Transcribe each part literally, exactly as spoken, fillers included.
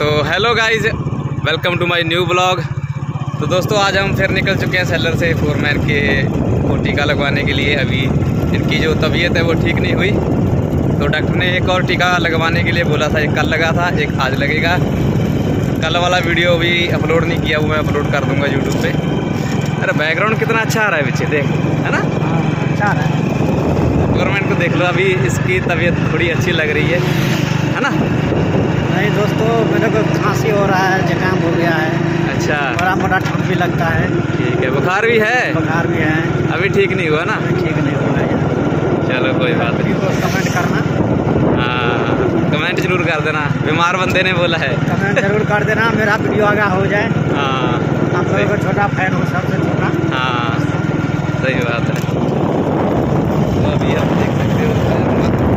तो hello guys, welcome to my new blog. तो दोस्तों आज हम फिर निकल चुके हैं सेलर से फोरमैन के को टीका लगवाने के लिए। अभी इनकी जो तबीयत है वो ठीक नहीं हुई, तो डॉक्टर ने एक और टीका लगवाने के लिए बोला था। एक कल लगा था, एक आज लगेगा। कल वाला वीडियो भी अपलोड नहीं किया, वो मैं अपलोड कर दूँगा यूट्यूब पर। अरे बैकग्राउंड कितना अच्छा आ रहा है पीछे, देख, है ना? अच्छा आ रहा है। फोरमैन को देख लो, अभी इसकी तबीयत थोड़ी अच्छी लग रही है है ना? नहीं दोस्तों, मेरे को खांसी हो रहा है, जुकाम हो गया है। अच्छा, बड़ा मोटा ठंड भी लगता है। ठीक है, बुखार भी है। बुखार भी है, अभी ठीक नहीं हुआ ना? ठीक नहीं हुआ है। चलो कोई बात नहीं, तो कमेंट करना। हाँ, कमेंट जरूर कर देना, बीमार बंदे ने बोला है। कमेंट जरूर कर देना, मेरा वीडियो आगा हो जाए। हाँ, आप लोगों का छोटा फैन हो, सबसे छोटा। हाँ सही बात है। तो अभी आप देख सकते हो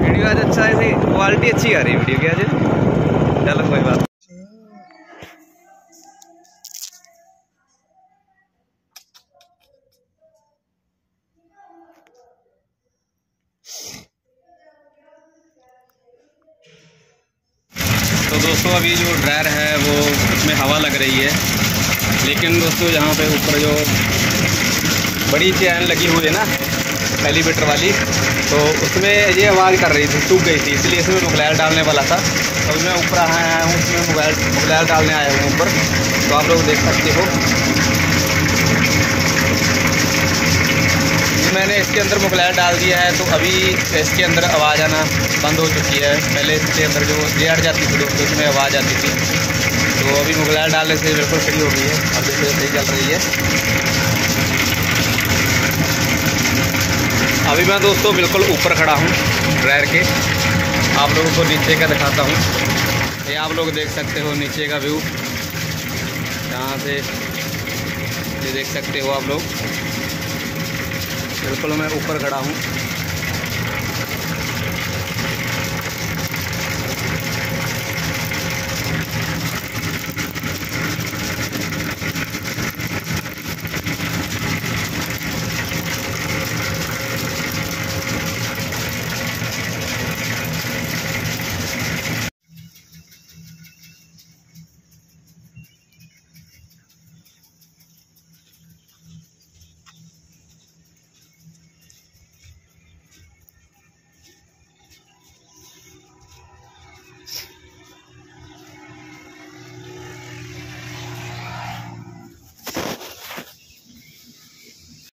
वीडियो आज अच्छा है, क्वालिटी अच्छी आ रही है वीडियो की आज। चलो कोई बात। तो दोस्तों अभी जो ड्रायर है वो उसमें हवा लग रही है, लेकिन दोस्तों यहाँ पे ऊपर जो बड़ी चैन लगी हुई है ना, एलिवेटर वाली, तो उसमें ये आवाज़ कर रही थी, सूख गई थी, इसलिए इसमें मोबाइल डालने वाला था। तो मैं ऊपर आया हूँ, इसमें मोबाइल मोबाइल डालने आया हूँ ऊपर, तो आप लोग देख सकते हो। मैंने इसके अंदर मोबाइल डाल दिया है, तो अभी इसके अंदर आवाज़ आना बंद हो चुकी है। पहले इसके अंदर जो रेड जाती थी दोस्तों, उसमें आवाज़ आती थी, तो अभी मोबाइल डालने से बिल्कुल फ्री हो गई है। अब देखिए सही चल रही है। अभी मैं दोस्तों बिल्कुल ऊपर खड़ा हूँ ड्रायर के, आप लोगों को नीचे का दिखाता हूँ। ये आप लोग देख सकते हो नीचे का व्यू, यहाँ से ये देख सकते हो आप लोग। बिल्कुल मैं ऊपर खड़ा हूँ।